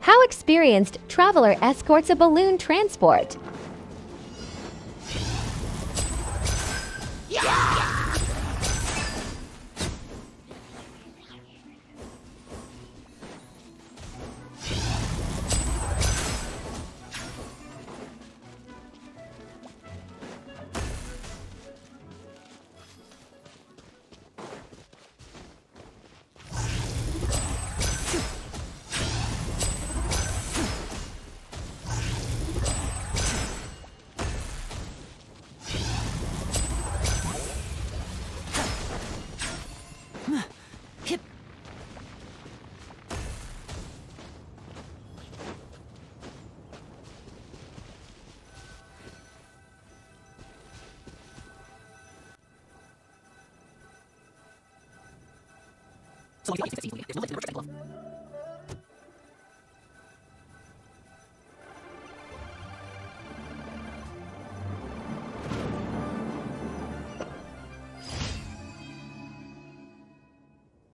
How experienced traveler escorts a balloon transport. Yeah! So,